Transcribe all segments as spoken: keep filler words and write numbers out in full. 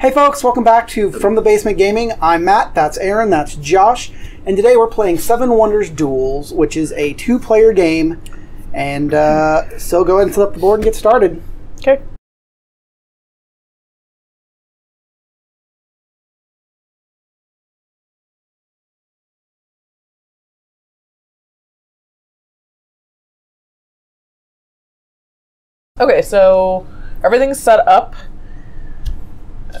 Hey folks, welcome back to From the Basement Gaming. I'm Matt, that's Erin, that's Josh, and today we're playing Seven Wonders Duels, which is a two-player game, and uh, so go ahead and set up the board and get started. Okay. Okay, so everything's set up.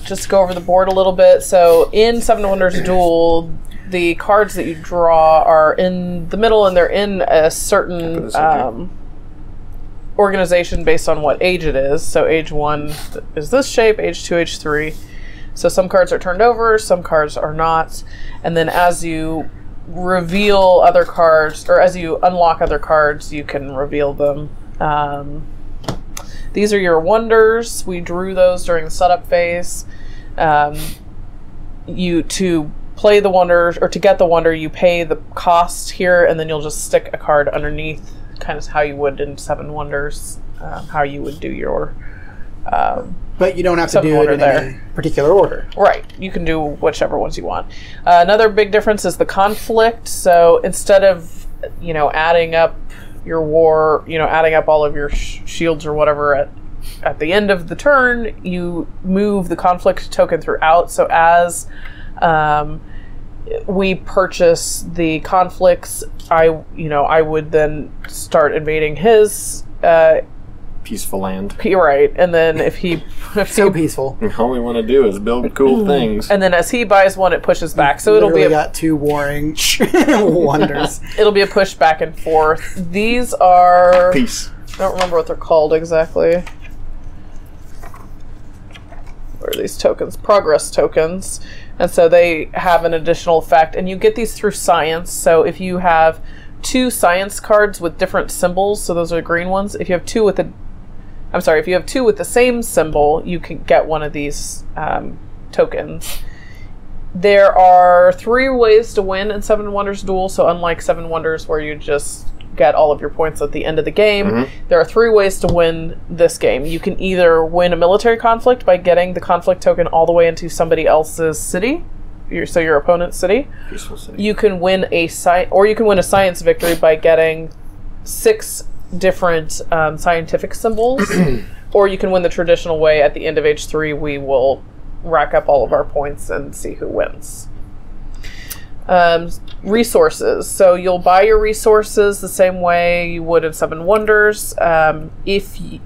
Just go over the board a little bit. So in Seven Wonders Duel, the cards that you draw are in the middle, and they're in a certain um, organization based on what age it is. So age one is this shape, age two, age three. So some cards are turned over, some cards are not. And then as you reveal other cards, or as you unlock other cards, you can reveal them. Um, These are your wonders. We drew those during the setup phase. Um, you to play the wonder, or to get the wonder, you pay the cost here, and then you'll just stick a card underneath, kind of how you would in Seven Wonders, um, how you would do your. Um, but you don't have to do it in there. Any particular order. Right. You can do whichever ones you want. Uh, another big difference is the conflict. So instead of, you know, adding up your war, you know, adding up all of your sh shields or whatever at, at the end of the turn, you move the conflict token throughout. So as um, we purchase the conflicts, I, you know, I would then start invading his uh, peaceful land. Right, and then if he if so he, peaceful, all we want to do is build cool things. And then as he buys one, it pushes back. So it'll be a, got two warring wonders. It'll be a push back and forth. These are peace. I don't remember what they're called exactly. What are these tokens? Progress tokens, and so they have an additional effect. And you get these through science. So if you have two science cards with different symbols, so those are green ones. If you have two with a I'm sorry, if you have two with the same symbol, you can get one of these um, tokens. There are three ways to win in Seven Wonders Duel, so unlike Seven Wonders where you just get all of your points at the end of the game, mm-hmm. there are three ways to win this game. You can either win a military conflict by getting the conflict token all the way into somebody else's city, your, so your opponent's city. Peaceful city. You can win a sci or you can win a science victory by getting six different um, scientific symbols, or you can win the traditional way. At the end of age three, we will rack up all of our points and see who wins. Um, resources. So you'll buy your resources the same way you would in Seven Wonders. Um, if, y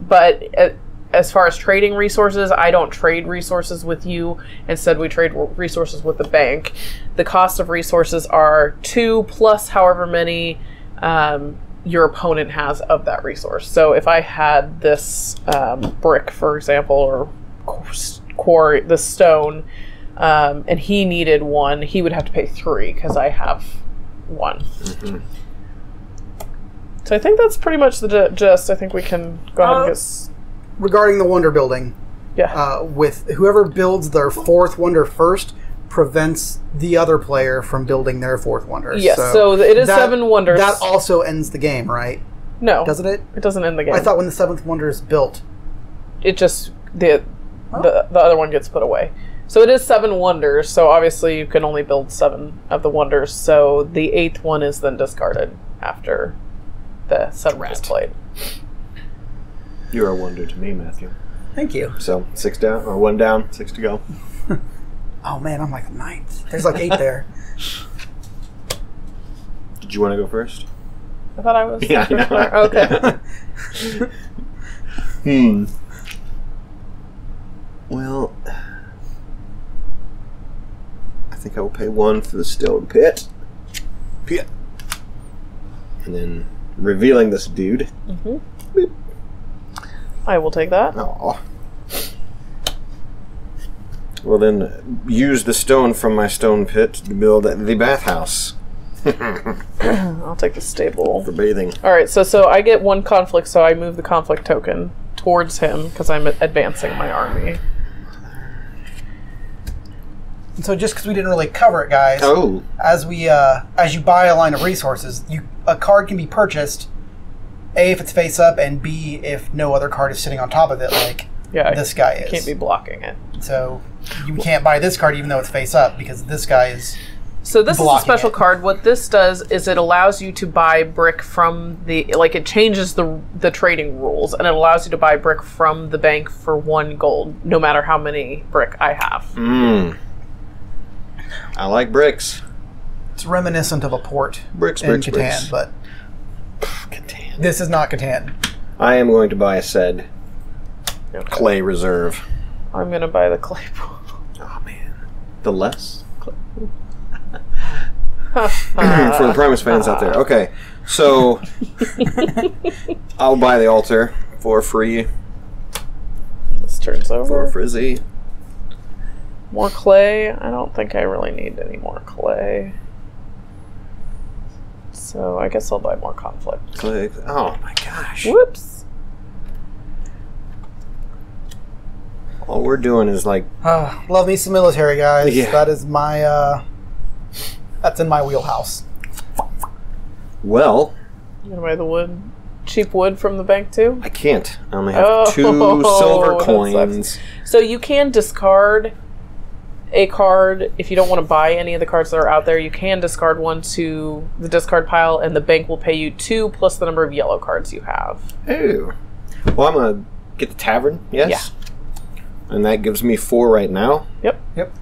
but uh, as far as trading resources, I don't trade resources with you. Instead, we trade resources with the bank. The cost of resources are two plus however many um, your opponent has of that resource. So if I had this um, brick, for example, or quarry, this stone, um, and he needed one, he would have to pay three because I have one. Mm-hmm. So I think that's pretty much the gist. I think we can go ahead uh, and get... Regarding the wonder building, yeah. uh, with whoever builds their fourth wonder first prevents the other player from building their fourth wonder. Yes, so, so it is that, Seven Wonders. That also ends the game, right? No. Doesn't it? It doesn't end the game. I thought when the seventh wonder is built. It just, the, huh? the, the other one gets put away. So it is Seven Wonders, so obviously you can only build seven of the wonders, so the eighth one is then discarded after the seventh Rat. is played. You're a wonder to me, Matthew. Thank you. So six down, or one down, six to go. Oh man, I'm like ninth. There's like eight there. Did you want to go first? I thought I was. Yeah, first I know. Okay. hmm. Well, I think I will pay one for the stone pit. Pit. And then revealing this dude. Mm-hmm. Boop. I will take that. Oh. Well, then use the stone from my stone pit to build the bathhouse. I'll take the stable. For bathing. All right, so so I get one conflict, so I move the conflict token towards him because I'm advancing my army. And so just because we didn't really cover it, guys, oh. as we uh, as you buy a line of resources, you a card can be purchased, A, if it's face up, and B, if no other card is sitting on top of it, like yeah, this guy is. You can't be blocking it. So you can't buy this card even though it's face up because this guy is. So this is a special it. card. What this does is it allows you to buy brick from the, like it changes the the trading rules, and it allows you to buy brick from the bank for one gold, no matter how many brick I have. Mm. I like bricks. It's reminiscent of a port bricks, in bricks, Catan, bricks. but Catan. This is not Catan. I am going to buy a said okay. clay reserve. I'm going to buy the clay pool. Oh man, the less clay pool. For the Primus fans out there. Okay, so I'll buy the altar for free. This turns over. For frizzy. More clay. I don't think I really need any more clay. So I guess I'll buy more conflict. Clay. Oh my gosh. Whoops. All we're doing is like... Uh, love me some military, guys. Yeah. That is my... Uh, That's in my wheelhouse. Well, I'm gonna buy the wood, cheap wood from the bank too. I can't. I only have oh, two silver coins. So you can discard a card if you don't want to buy any of the cards that are out there. You can discard one to the discard pile, and the bank will pay you two plus the number of yellow cards you have. Ooh. Well, I'm gonna get the tavern. Yes. Yeah. And that gives me four right now. Yep. Yep.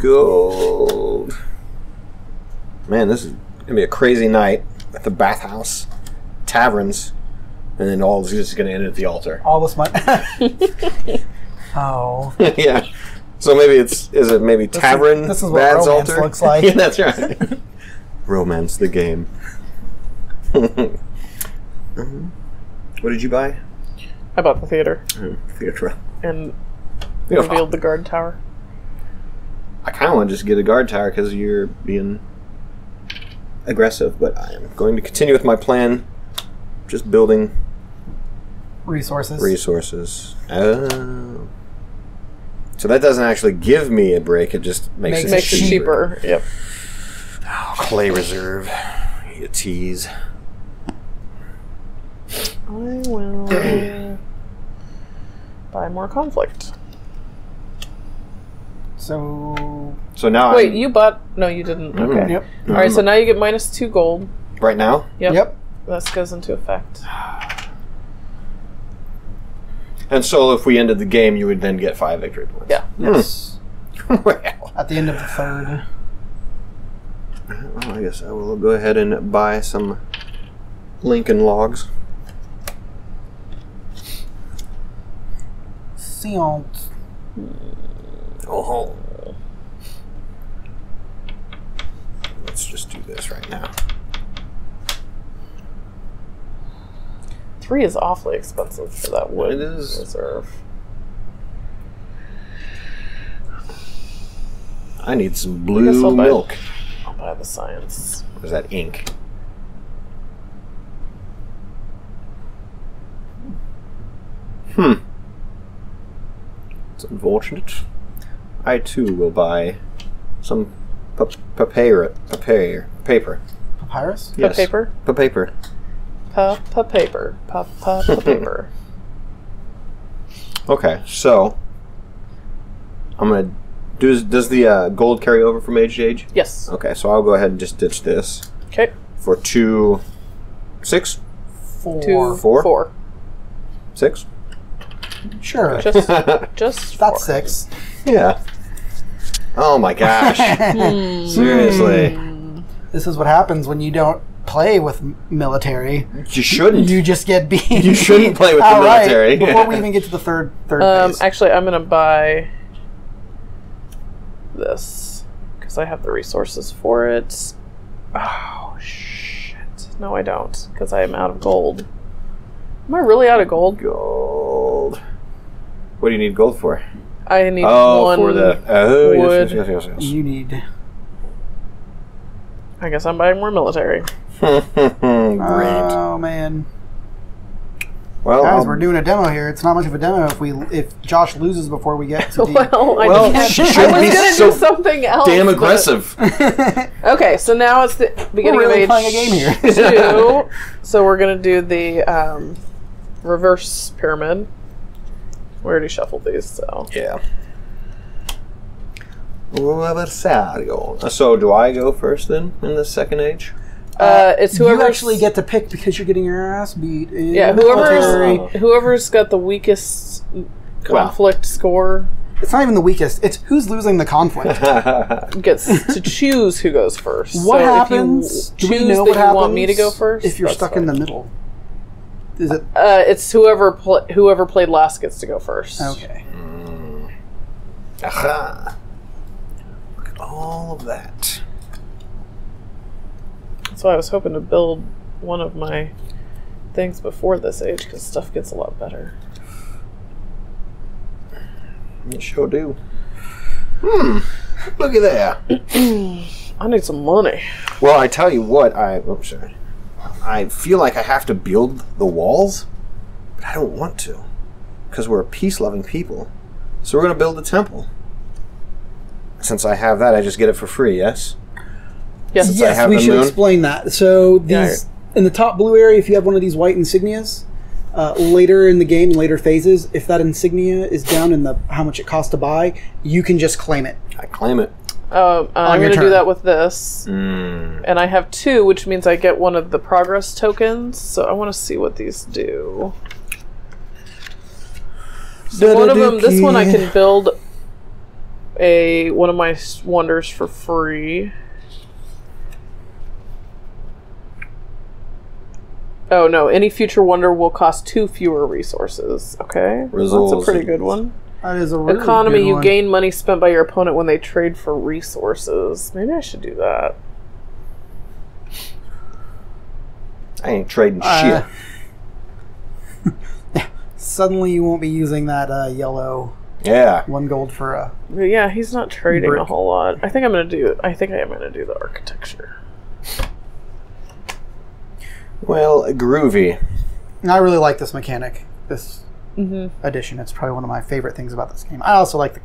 Gold. Man, this is gonna be a crazy night at the bathhouse, taverns, and then all this is gonna end at the altar. All this money. Oh. Yeah. So maybe it's is it maybe this tavern? Is, this is what romance altar? looks like. Yeah, that's right. Romance the game. Mm-hmm. What did you buy? I bought the theater. Oh, theater. And Beautiful. revealed the guard tower. I kind of want to just get a guard tower because you're being aggressive, but I am going to continue with my plan, just building resources. Resources. Oh. So that doesn't actually give me a break; it just makes, makes it makes cheaper. It cheaper. Yep. Oh, clay reserve. You tease. I will buy more conflict. So so now wait, I'm, you bought... No, you didn't. Mm, okay. Yep. All right, mm. so now you get minus two gold. Right now? Yep. Yep. This goes into effect. And so if we ended the game, you would then get five victory points. Yeah. Yes. Mm. Well, at the end of the third. Well, I guess I will go ahead and buy some Lincoln logs. Seance. Oh, let's just do this right now. Three is awfully expensive for that wood it is. reserve. I need some blue I'll milk. Buy, I'll buy the science. Or is that ink? Hmm. It's unfortunate. I too will buy some papyrus. Papyrus. Paper. Papyrus? Yes. Paper? Paper. Paper. Paper. Okay, so I'm going to do. Does the uh, gold carry over from age to age? Yes. Okay, so I'll go ahead and just ditch this. Okay. For two. Six? Four. Two, four. Four. Six? Sure. Just, just four. That's six. Yeah. Oh my gosh. Seriously. This is what happens when you don't play with military. You shouldn't. You just get beat. You shouldn't play with the military. Right. Before we even get to the third third um, phase. Actually, I'm going to buy this because I have the resources for it. Oh, shit. No, I don't because I am out of gold. Am I really out of gold? Gold. What do you need gold for? I need oh, one for the, oh, wood. Yes, yes, yes, yes, yes. You need... I guess I'm buying more military. Great. Oh, man. Well, guys, um, we're doing a demo here. It's not much of a demo if we if Josh loses before we get to the... well, I, well, I was going to so do something else. Damn aggressive. But... okay, so now it's the beginning we're really of playing a game here. two. So we're going to do the um, reverse pyramid. We already shuffled these, so... yeah. So do I go first, then, in the second age? Uh, it's whoever you actually get to pick because you're getting your ass beat. Yeah, whoever's whoever's got the weakest conflict wow. score. It's not even the weakest. It's who's losing the conflict gets to choose who goes first. What so happens? If you do we know what happens? You want me to go first? If you're stuck fine. in the middle, is it? Uh, it's whoever pl whoever played last gets to go first. Okay. Mm. Aha! Look at all of that. So I was hoping to build one of my things before this age because stuff gets a lot better. It sure do. Hmm. Look at that. I need some money. Well, I tell you what, I oops, sorry. I feel like I have to build the walls, but I don't want to because we're a peace-loving people. So we're going to build a temple. Since I have that, I just get it for free, yes? Yes, yes we should moon. explain that. So these yeah, right. in the top blue area, if you have one of these white insignias, uh, later in the game, later phases, if that insignia is down in the how much it costs to buy, you can just claim it. I claim it. Uh, uh, I'm going to do that with this. Mm. And I have two, which means I get one of the progress tokens. So I want to see what these do. So da -da -da -da one of them, this one I can build a one of my wonders for free. Oh, no. Any future wonder will cost two fewer resources. Okay. Results. That's a pretty good one. That is a really Economy, good one. You gain money spent by your opponent when they trade for resources. Maybe I should do that. I ain't trading uh, shit. Suddenly you won't be using that uh, yellow yeah. one gold for a... yeah, he's not trading brick. a whole lot. I think I'm going to do... I think I am going to do the architecture. Well, groovy. I really like this mechanic, this mm-hmm. edition. It's probably one of my favorite things about this game. I also like the,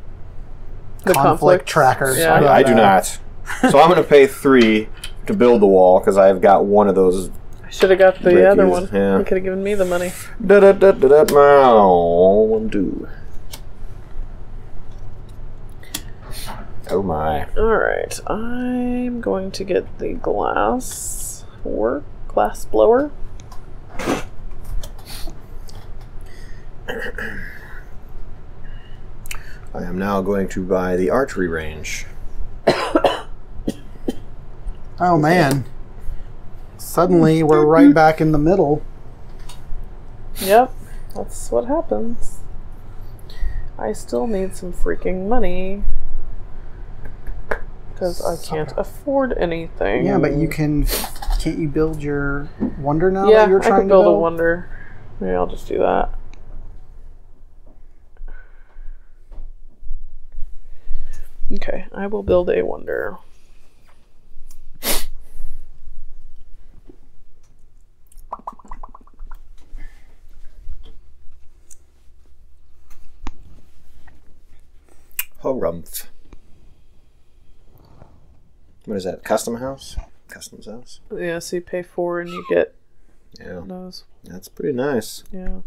the conflict, conflict trackers. Yeah. I, I do not. So I'm going to pay three to build the wall because I've got one of those. I should have got the breakies. other one. Yeah. You could have given me the money. Da da da da da. Oh, one, two. Oh my. All right. I'm going to get the glass work. Glass blower. I am now going to buy the archery range. Oh man. Suddenly we're right back in the middle. Yep, that's what happens. I still need some freaking money. Because I can't afford anything. Yeah, but you can... can't you build your wonder now yeah, that you're trying I can build to build? a wonder. Maybe I'll just do that. Okay, I will build a wonder. Harumph. What is that? Custom house? Customs house. Yeah, so you pay four and you get yeah. those. That's pretty nice. Yeah.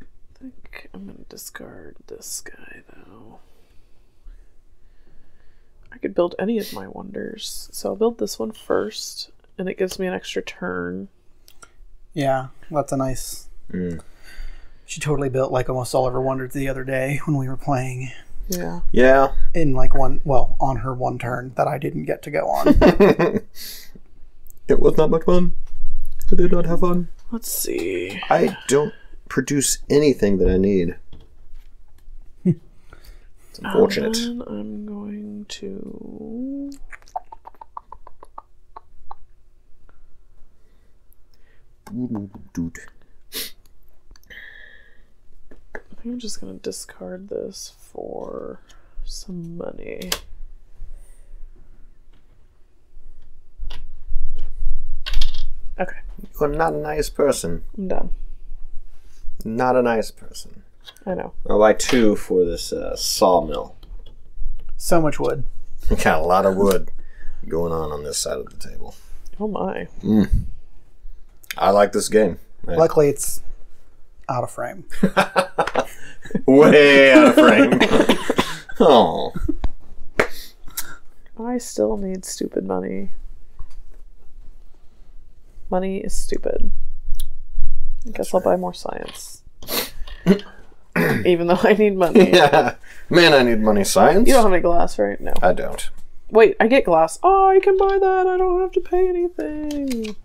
I think I'm going to discard this guy, though. I could build any of my wonders. So I'll build this one first, and it gives me an extra turn. Yeah, that's a nice... Mm. She totally built, like, almost all of her wonders the other day when we were playing... yeah. Yeah. In like one, well, on her one turn that I didn't get to go on. It was not much fun. I did not have fun. Let's see. I don't produce anything that I need. It's unfortunate. And I'm going to... dude. I'm just going to discard this for some money. Okay. You're not a nice person. I'm done. Not a nice person. I know. I'll buy two for this uh, sawmill. So much wood. Got a lot of wood going on on this side of the table. Oh my. Mm. I like this game. Man. Luckily, it's out of frame. Way out of frame. Oh. I still need stupid money. Money is stupid. I guess That's I'll right. buy more science. Even though I need money. Yeah. Man, I need money. Science? You don't have any glass, right? No. I don't. Wait, I get glass. Oh, I can buy that. I don't have to pay anything.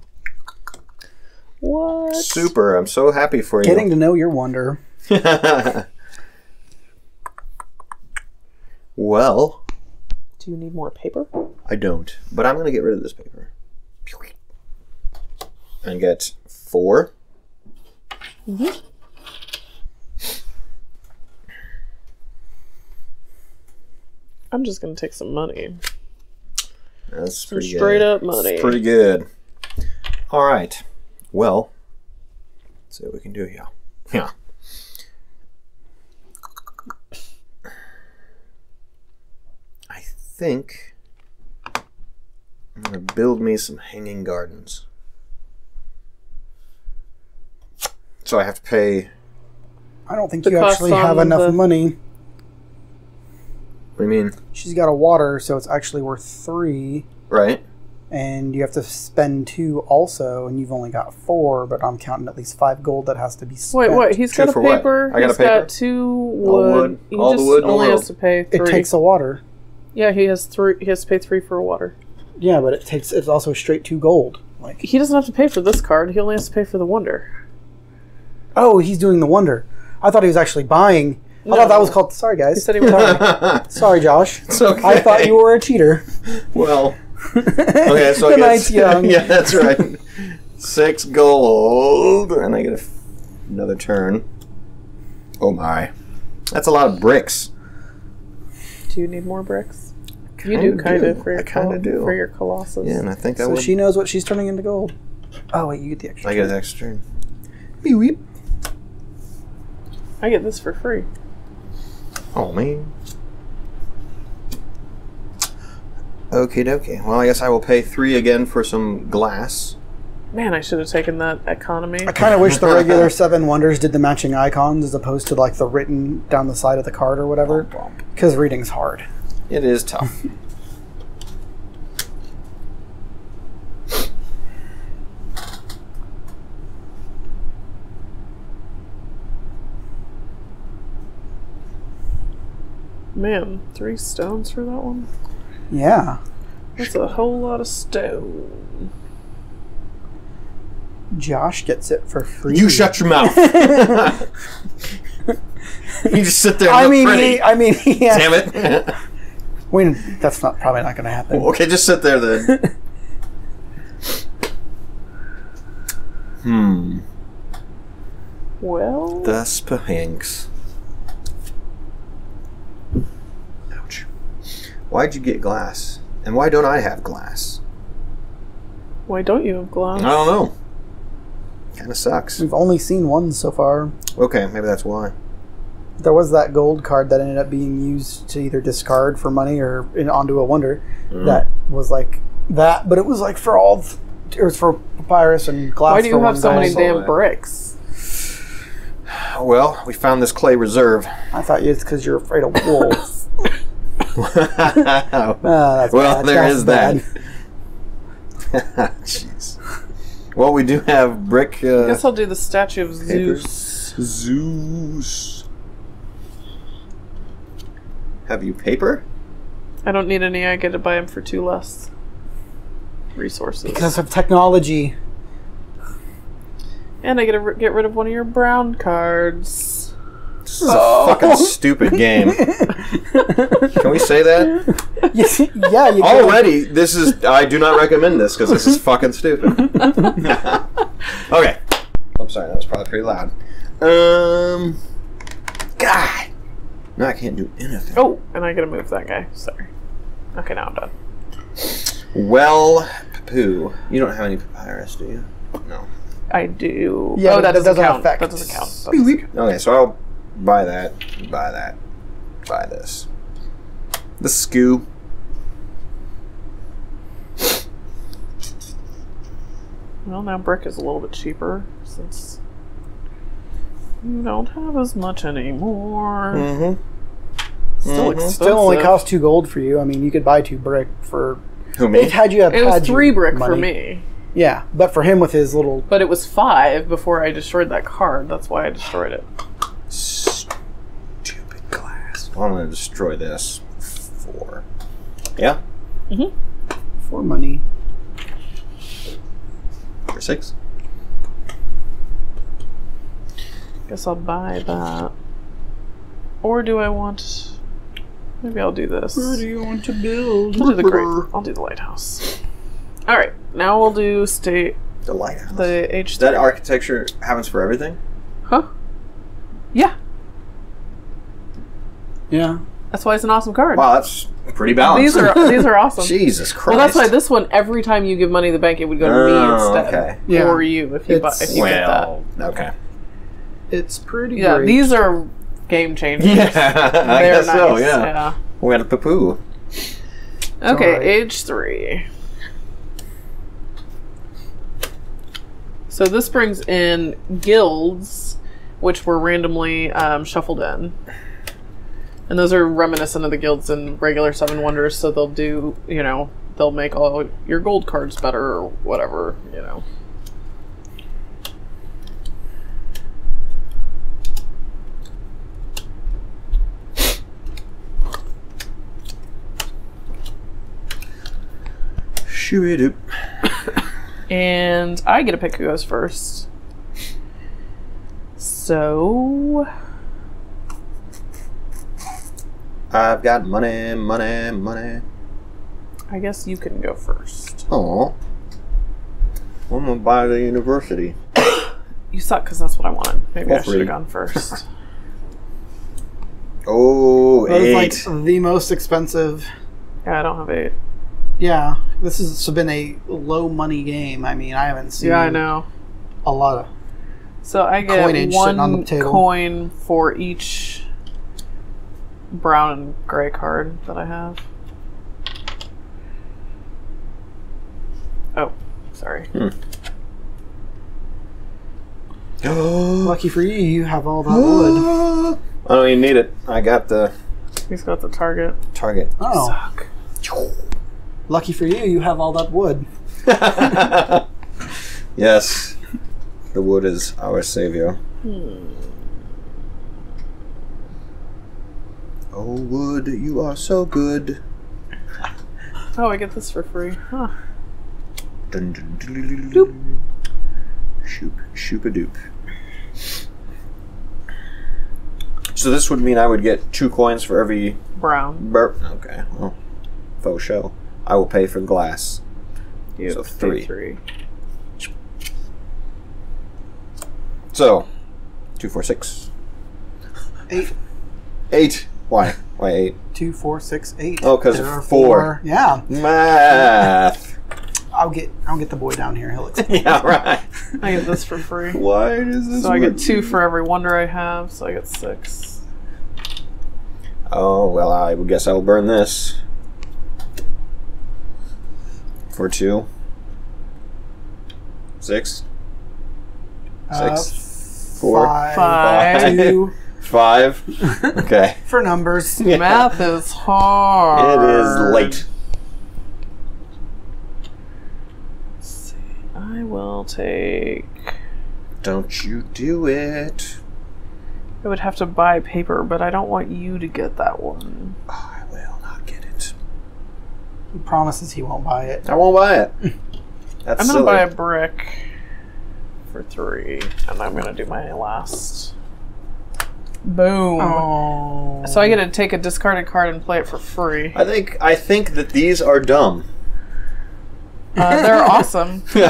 What? Super. I'm so happy for Getting you. Getting to know your wonder. Well. Do you need more paper? I don't. But I'm going to get rid of this paper. And get four. Mm-hmm. I'm just going to take some money. That's some pretty straight good. up money. That's pretty good. All right. Well, let's see what we can do here. Yeah. I think I'm going to build me some hanging gardens. So I have to pay... I don't think you actually have enough the... money. What do you mean? She's got a water, so it's actually worth three. Right. And you have to spend two also, and you've only got four, but I'm counting at least five gold that has to be spent. Wait, wait, he's two got a paper. I got he's a paper. got two wood. All, wood. He all just the wood only has to pay three. It takes a water. Yeah, he has three he has to pay three for a water. Yeah, but it takes it's also straight two gold. Like he doesn't have to pay for this card, he only has to pay for the wonder. Oh, he's doing the wonder. I thought he was actually buying. No. I thought that was called... Sorry, guys. He said he was sorry. Sorry, Josh. It's okay. I thought you were a cheater. Well. Okay, so I the guess... night's young. Yeah, that's right. Six gold. And I get a f another turn. Oh, my. That's a lot of bricks. Do you need more bricks? Kinda you do, kind of. I kind of do. For your Colossus. Yeah, and I think I so would... So she knows what she's turning into gold. Oh, wait, you get the extra I turn. I get the extra turn. Beep. I get this for free. Oh, man. Okie dokie. Well, I guess I will pay three again for some glass. Man, I should have taken that economy. I kind of wish the regular Seven Wonders did the matching icons as opposed to, like, the written down the side of the card or whatever. Because reading's hard. It is tough. Man, three stones for that one? Yeah. That's a whole lot of stone. Josh gets it for free. You shut your mouth. You just sit there and I look mean, pretty. He, I mean, yeah. Damn it. When, that's not probably not going to happen. Well, okay, just sit there then. Hmm. Well. That's perhanks. Why'd you get glass? And why don't I have glass? Why don't you have glass? I don't know. Kind of sucks. We've only seen one so far. Okay, maybe that's why. There was that gold card that ended up being used to either discard for money or onto a wonder. Mm-hmm. That was like that, but it was like for all... It was for papyrus and glass. Why do you have so many damn bricks? Well, we found this clay reserve. I thought it's because you're afraid of wolves. Wow. Oh, well, bad. there that's is bad. that. Jeez. Well, we do have brick. Uh, I guess I'll do the statue of Zeus. Paper. Zeus. Have you paper? I don't need any. I get to buy them for two less resources because of technology. And I get to get rid of one of your brown cards. This is oh. a fucking stupid game. Can we say that? Yes, yeah, you Already, can. this is... I do not recommend this, because this is fucking stupid. Okay. I'm sorry, that was probably pretty loud. Um... God! Now I can't do anything. Oh, and I gotta move that guy. Sorry. Okay, now I'm done. Well, poo. You don't have any papyrus, do you? No. I do. Yeah, oh, that, that doesn't count. That doesn't count. That doesn't count. Okay, so I'll buy that. Buy that. Buy this. The Scoo. Well, now brick is a little bit cheaper since you don't have as much anymore. Mm-hmm. Still mm-hmm. Still only cost two gold for you. I mean, you could buy two brick for... Who, me? Had you had it was three brick money. For me. Yeah, but for him with his little... But it was five before I destroyed that card. That's why I destroyed it. Stupid glass. Well, I'm going to destroy this. Four. Yeah? Mm-hmm. For money. For six. Guess I'll buy that. Or do I want... Maybe I'll do this. Where do you want to build? I'll do the great. I'll do the lighthouse. All right, now we'll do state. The lighthouse. The H. That architecture happens for everything. Huh? Yeah. Yeah. That's why it's an awesome card. Wow, that's pretty balanced. These are these are awesome. Jesus Christ. Well, that's why this one. Every time you give money to the bank, it would go to oh, me instead, okay. yeah. or you if you buy, if you well, get that. Okay. It's pretty. Yeah, great. These are. Game changers. Yeah, I guess nice. So, yeah. yeah. We had a poo-poo. Okay, right. Age three. So this brings in guilds, which were randomly um, shuffled in. And those are reminiscent of the guilds in regular Seven Wonders, so they'll do, you know, they'll make all your gold cards better or whatever, you know. And I get to pick who goes first. So I've got money, money, money. I guess you can go first. Oh, I'm gonna buy the university. You suck because that's what I wanted. Maybe All I should have gone first. Oh, that eight. Is like the most expensive. Yeah, I don't have eight. Yeah, this has been a low money game. I mean, I haven't seen. Yeah, I know. A lot of. So I get one on coin for each brown and gray card that I have. Oh, sorry. Hmm. Lucky for you, you have all that wood. I don't even need it. I got the. He's got the target. Target. Oh. Suck. Lucky for you, you have all that wood. Yes. The wood is our savior. Hmm. Oh, wood, you are so good. Oh, I get this for free. Huh. Dun, dun, dun, dun, dun, dun. Shoop. Shoop-a-doop. So this would mean I would get two coins for every... Brown. Bur okay. Well, faux show. I will pay for glass. You so three. three. So, two, four, six. Eight. Eight. Why? Why eight? Two, four, six, eight. Oh, because four. four. Yeah. Math. I'll get. I'll get the boy down here. He'll explain. Yeah, right. I get this for free. Why is this? So I get two for every wonder I have. So I get six. Oh well, I would guess I will burn this. Four, two, six, uh, six, four, five, five, two. five. Okay. For numbers, yeah. Math is hard. It is late. Let's see, I will take. Don't you do it? I would have to buy paper, but I don't want you to get that one. I will not get it. He promises he won't buy it. I won't buy it. That's I'm going to buy a brick for three, and I'm going to do my last. Boom. Oh. So I get to take a discarded card and play it for free. I think I think that these are dumb. Uh, they're awesome. they're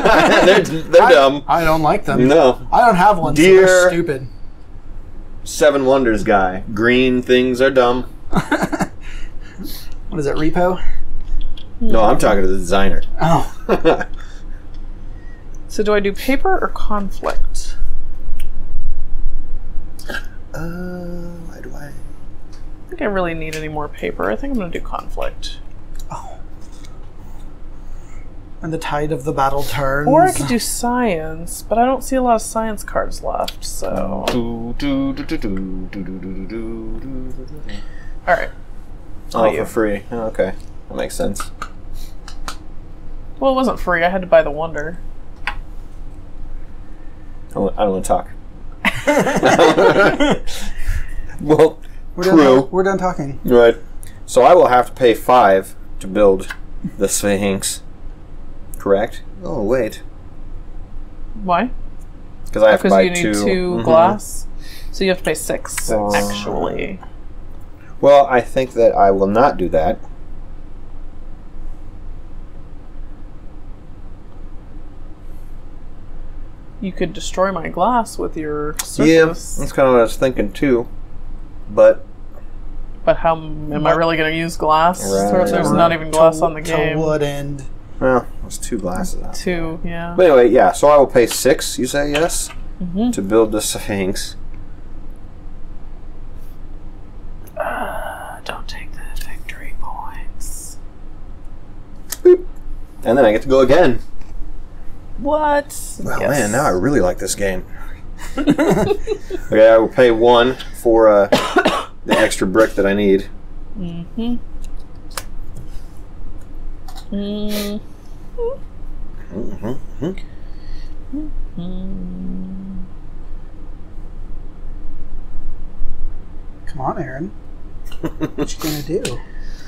they're I, dumb. I don't like them. No. I don't have one, Dear so they're stupid. Seven Wonders guy. Green things are dumb. What is it, repo? No, I'm talking to the designer. Oh. So do I do paper or conflict? Uh, why do I? I think I really need any more paper. I think I'm going to do conflict. Oh. And the tide of the battle turns. Or I could do science, but I don't see a lot of science cards left, so. Alright. Oh, for free. Oh, okay. That makes sense. Well, it wasn't free. I had to buy the wonder. I don't want to talk. Well, we're done, true. We're done talking. Right. So I will have to pay five to build the Sphinx. Correct? Oh, wait. Why? Because I have to buy two. Because you need two, two mm-hmm. glass. So you have to pay six, uh, actually. Well, I think that I will not do that. You could destroy my glass with your surface. Yeah, that's kind of what I was thinking too. But But how am but, I really going to use glass? Right. There's not even glass to, on the game. To what end? Well, there's two glasses. Two, yeah. But anyway, yeah, so I will pay six, you say, yes? Mm-hmm. To build the Sphinx. Uh, don't take the victory points. Boop. And then I get to go again. What? Well, yes. Man, now I really like this game. Okay, I will pay one for uh, the extra brick that I need. Mm-hmm. Mm-hmm. Mm-hmm. Mm-hmm. Come on, Erin. What you gonna do?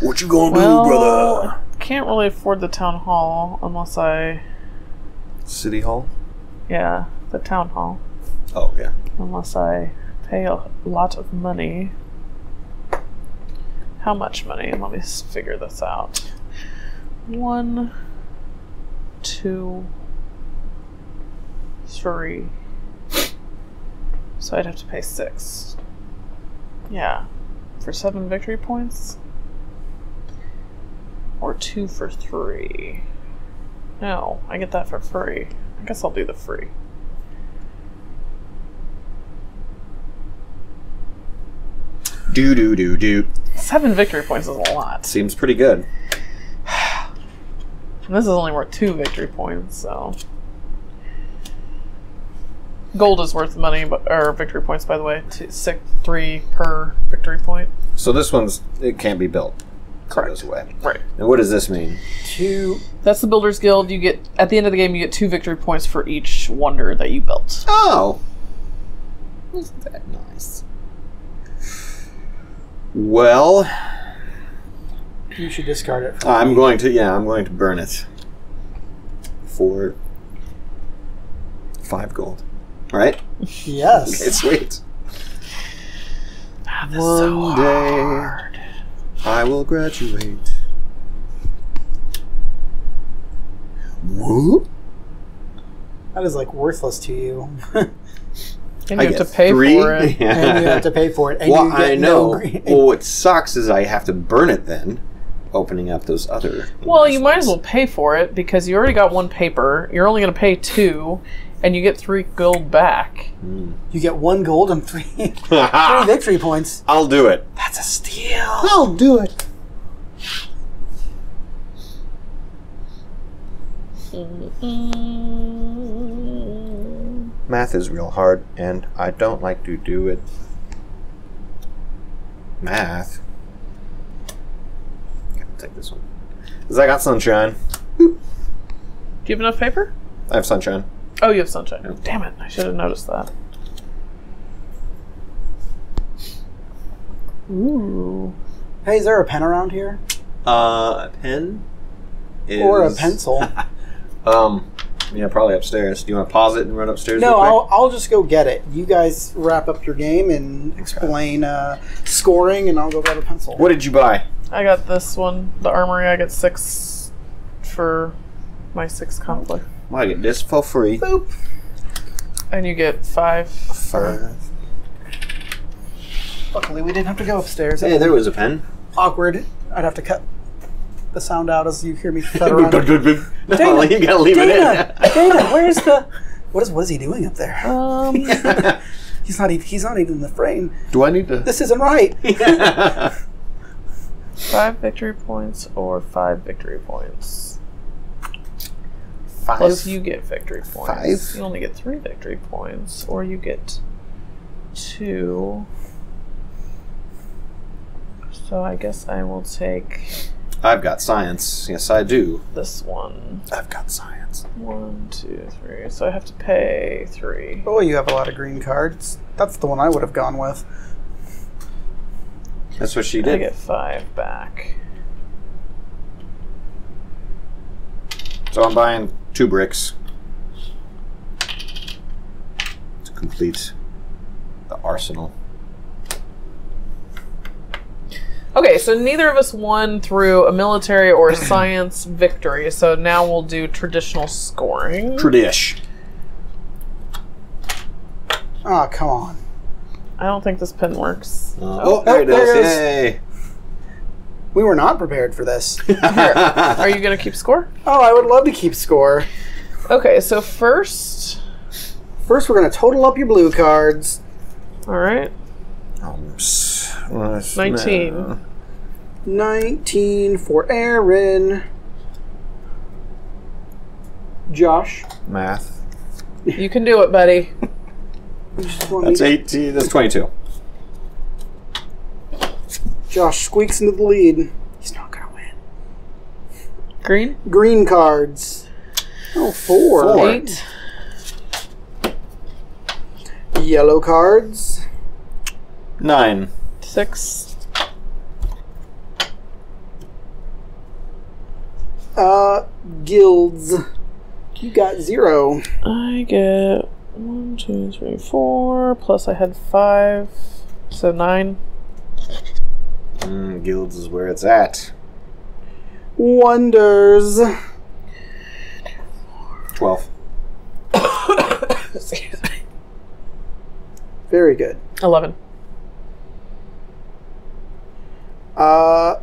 What you gonna well, do, brother? I can't really afford the town hall unless I... City Hall? Yeah, the town hall. Oh, yeah. Unless I pay a lot of money. How much money? Let me figure this out. One, two, three. So I'd have to pay six. Yeah. For seven victory points? Or two for three. No, I get that for free. I guess I'll do the free. Do do do do. Seven victory points is a lot. Seems pretty good. And this is only worth two victory points, so gold is worth money, but or victory points, by the way. Two, six, three per victory point. So this one's it can't be built. Correct. Away. Right. And what does this mean? Two. That's the Builders Guild. You get at the end of the game, you get two victory points for each wonder that you built. Oh, isn't that nice? Well, you should discard it. For I'm me. going to. Yeah, I'm going to burn it for five gold. All right. Yes. Okay, sweet. One so day. Hard. I will graduate. Whoop. That is like worthless to you. And you I have to pay three? for it. Yeah. And you have to pay for it. And well, you get I know. No well, what sucks is I have to burn it then, opening up those other. Well, you might as well pay for it because you already got one paper. You're only going to pay two, and you get three gold back. Mm. You get one gold and three, three victory points. I'll do it. That's a steal. I'll do it. Mm-mm. Math is real hard, and I don't like to do it. Math. I gotta take this one. Because I got sunshine. Boop. Do you have enough paper? I have sunshine. Oh, you have sunshine. Oh, damn it. I should have noticed that. Ooh. Hey, is there a pen around here? Uh, a pen? Is... Or a pencil. um, yeah, probably upstairs. Do you want to pause it and run upstairs? No, I'll, I'll just go get it. You guys wrap up your game and okay. explain uh, scoring, and I'll go grab a pencil. What did you buy? I got this one, the armory. I got six for my six conflict. Well, I get this for free. Boop. And you get five. Five. Luckily, we didn't have to go upstairs. Hey, there was a pen. Awkward. I'd have to cut the sound out as you hear me thunder on. No, you gotta leave Dana, it in. Dana, where's the? What is what is he doing up there? Um, he's not even he's not even in the frame. Do I need to? This isn't right. Yeah. Five victory points or five victory points. Five. Plus you get victory points. Five. You only get three victory points, or you get two. So I guess I will take. I've got science. Yes, I do. This one. I've got science. One, two, three. So I have to pay three. Oh, you have a lot of green cards. That's the one I would have gone with. That's what she did. I get five back. So I'm buying two bricks to complete the arsenal. Okay, so neither of us won through a military or science victory, so now we'll do traditional scoring. Tradish. Oh, come on. I don't think this pen works. Uh, oh, oh, there it is. Yay. We were not prepared for this. Here, are you going to keep score? Oh, I would love to keep score. Okay, so first... First, we're going to total up your blue cards. All right. Um, nineteen. No. nineteen for Erin. Josh. Math. You can do it, buddy. That's eighteen. That's twenty-two. Josh squeaks into the lead. He's not going to win. Green? Green cards. Oh, four. four. Eight. Yellow cards. Nine. Six. Uh, guilds. You got zero. I get one, two, three, four. Plus I had five, so nine. Mm, guilds is where it's at. Wonders. Twelve. Excuse me. Very good. Eleven. Uh,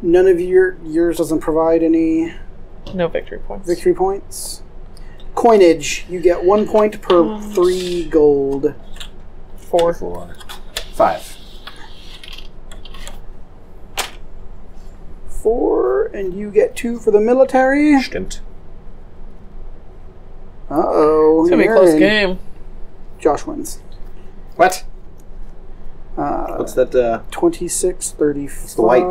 none of your yours doesn't provide any. No victory points. Victory points. Coinage. You get one point per um, three gold. Four. Four. Five. Four, and you get two for the military. Stimmt. Uh oh. It's gonna be a close game. Josh wins. What? Uh, What's that? Uh, twenty-six, thirty-five. The white.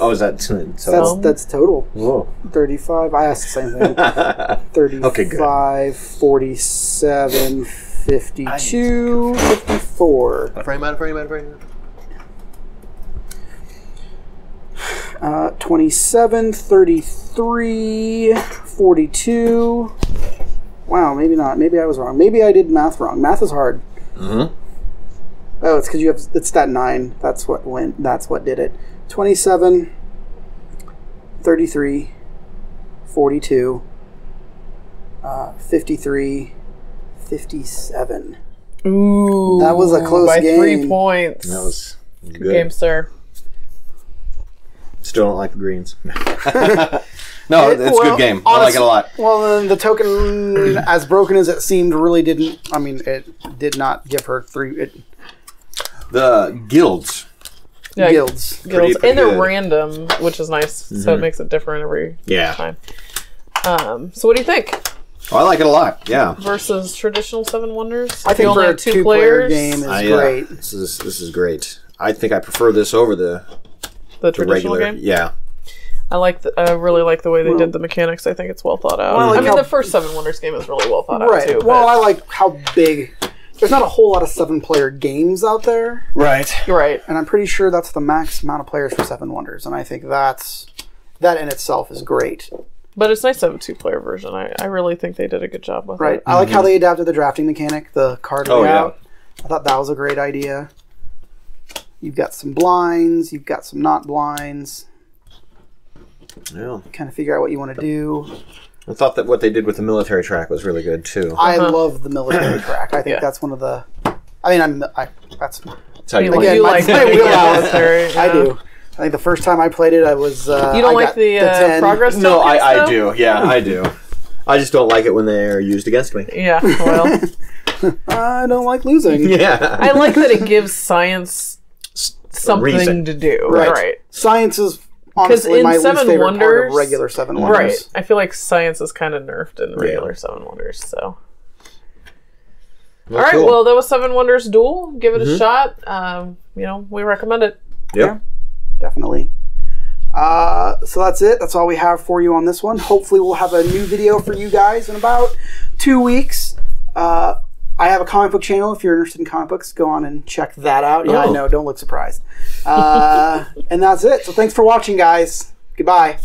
Oh, is that total? That's, that's total. Whoa. thirty-five. I asked the same thing. thirty-five, okay, good. forty-seven, fifty-two, fifty-four. Frame out, frame out, frame out. Uh, twenty-seven, thirty-three, forty-two. Wow, maybe not. Maybe I was wrong. Maybe I did math wrong. Math is hard. Mm-hmm. Oh, it's because you have it's that nine. That's what went. That's what did it. twenty-seven, thirty-three, forty-two, uh, fifty-three, fifty-seven. Ooh, that was a close by game. By three points. That was good. Good game, sir. Still don't like the greens. No, it, it's well, a good game. Honestly, I like it a lot. Well, then the token, as broken as it seemed, really didn't. I mean, it did not give her three. It, The guilds. Yeah, guilds. Pretty, guilds. Pretty and they're good. Random, which is nice. Mm-hmm. So it makes it different every yeah. time. Um, so what do you think? Oh, I like it a lot, yeah. Versus traditional Seven Wonders? I think only for a two, two player game is uh, yeah. great. This is, this is great. I think I prefer this over the, the, the traditional regular, game? Yeah. I like. The, I really like the way they well, did the mechanics. I think it's well thought out. Well, I, like I mean, the first Seven Wonders game is really well thought right. out, too. Well, I like how big... There's not a whole lot of seven-player games out there. Right. You're right. And I'm pretty sure that's the max amount of players for Seven Wonders, and I think that's that in itself is great. But it's nice to have a two-player version. I, I really think they did a good job with right. it. Right. I like mm-hmm. how they adapted the drafting mechanic, the card oh, layout. Yeah. I thought that was a great idea. You've got some blinds. You've got some not blinds. Yeah. Kind of figure out what you want to do. I thought that what they did with the military track was really good too. I uh-huh. love the military track. I think yeah. that's one of the. I mean, I'm. I, that's. That's how you again, like, you like my, it. My wheelhouse. Yeah. I do. I think the first time I played it, I was. Uh, you don't I like the, uh, the progress? No, tokens, I, I do. Yeah, I do. I just don't like it when they are used against me. Yeah, well. I don't like losing. Yeah. I like that it gives science something Reason. to do. Right. right. Science is honestly in my Seven least favorite Wonders, part of regular Seven Wonders. Right. I feel like science is kind of nerfed in regular yeah. Seven Wonders, so. Well, all right, cool. Well, that was Seven Wonders Duel. Give it mm-hmm. a shot. Um, you know, we recommend it. Yep. Yeah. Definitely. Uh, so that's it. That's all we have for you on this one. Hopefully we'll have a new video for you guys in about two weeks. Uh, I have a comic book channel. If you're interested in comic books, go on and check that out. Yeah, oh. I know. Don't look surprised. Uh, and that's it. So thanks for watching, guys. Goodbye.